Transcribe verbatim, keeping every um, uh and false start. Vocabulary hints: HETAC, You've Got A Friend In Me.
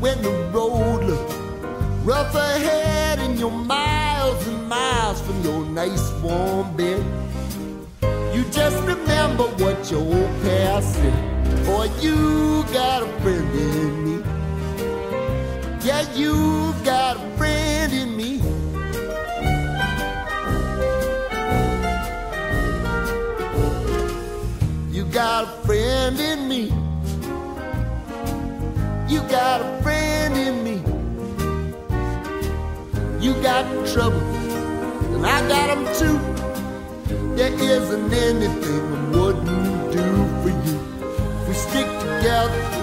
when the road looks rough ahead and you're miles and miles from your nice warm bed. You just remember what your old past said, for you got a friend in me. Yeah, you got a friend in me. You got a friend in me. You got a friend in me. You got trouble, and I got them too. There isn't anything I wouldn't do for you. We stick together.